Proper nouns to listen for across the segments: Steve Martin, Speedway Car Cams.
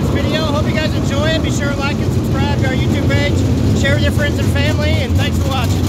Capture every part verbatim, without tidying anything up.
today's video. Hope you guys enjoy it. Be sure to like and subscribe to our YouTube page. Share with your friends and family, and thanks for watching.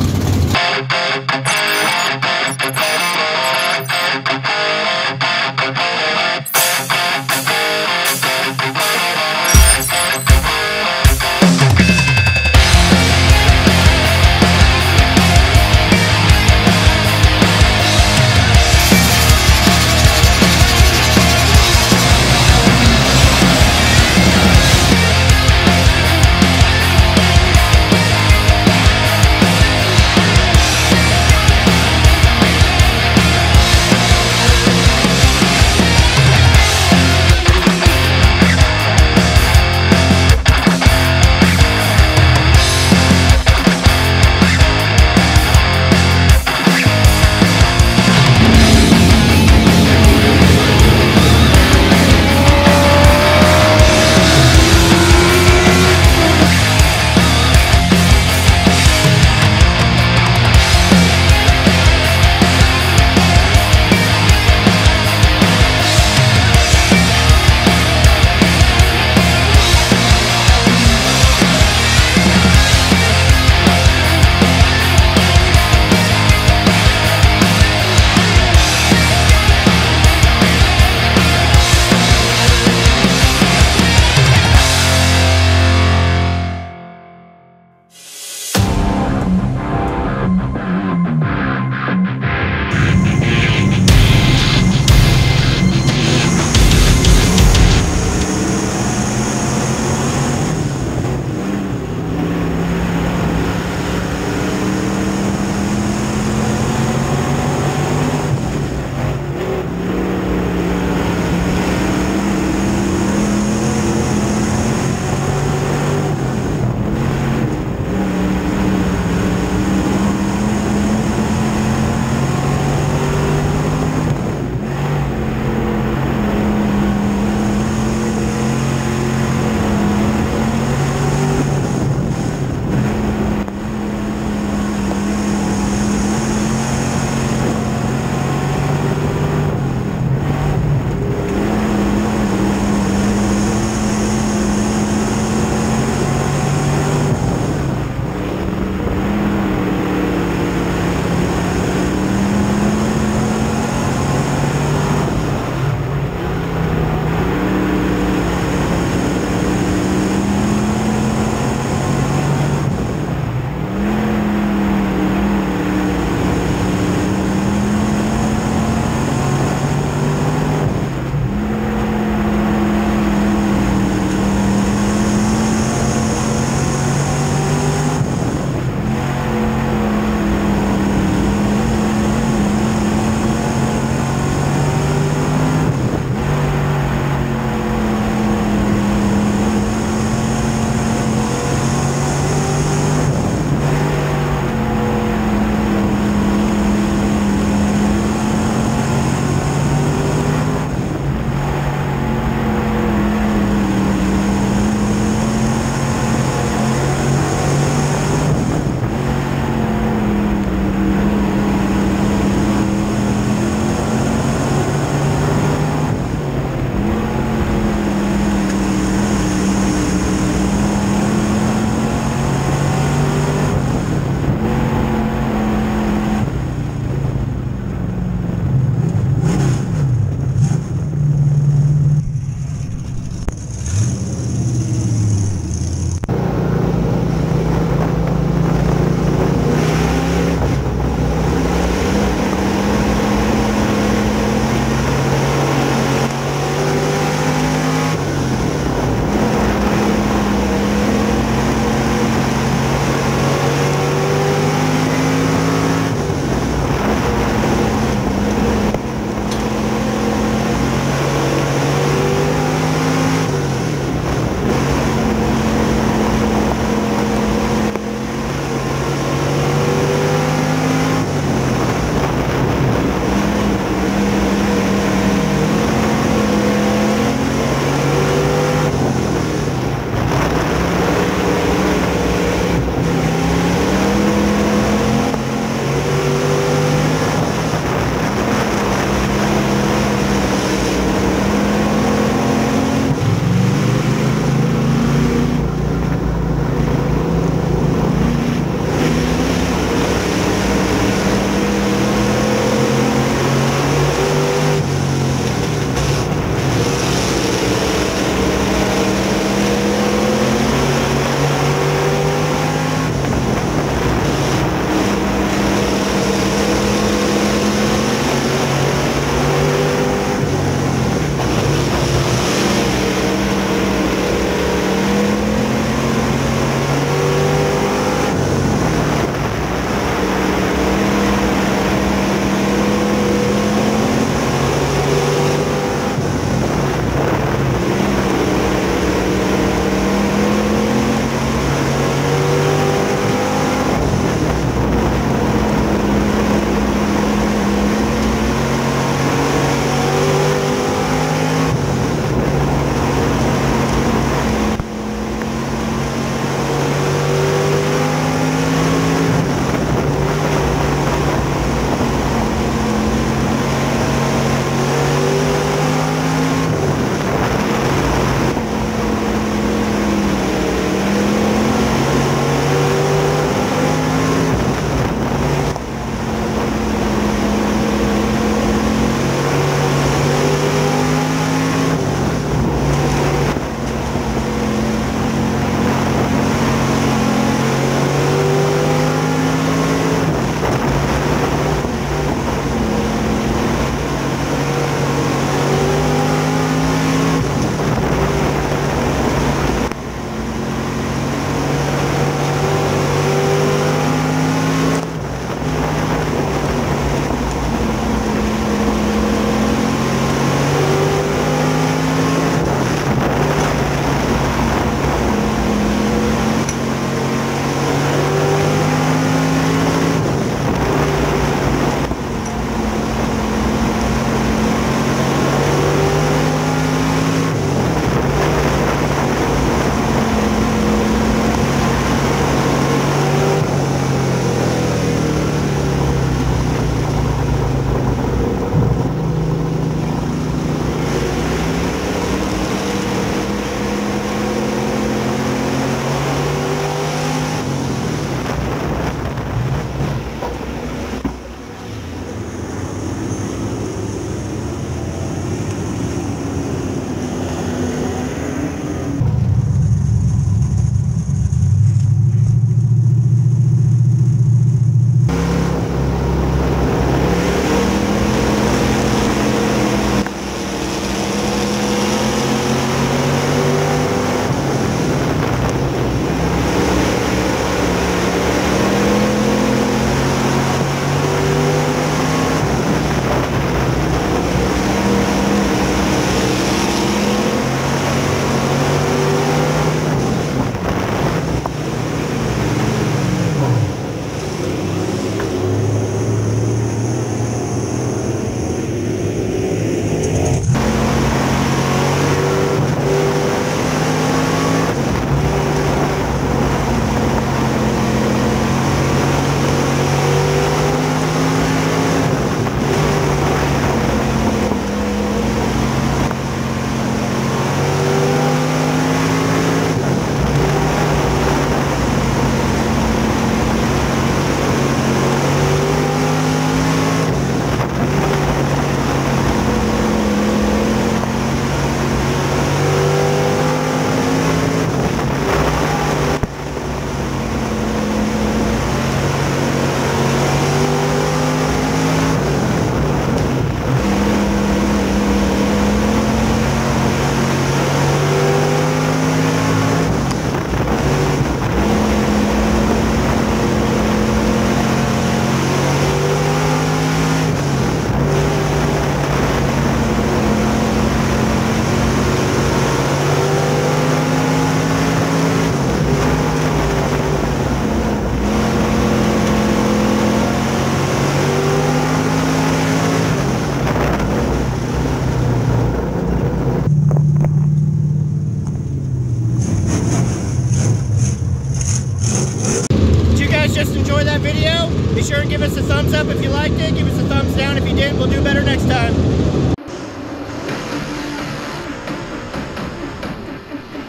sure and give us a thumbs up if you liked it. Give us a thumbs down if you did. We'll do better next time.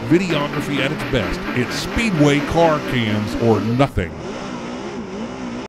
Videography at its best. It's Speedway Car Cams or nothing.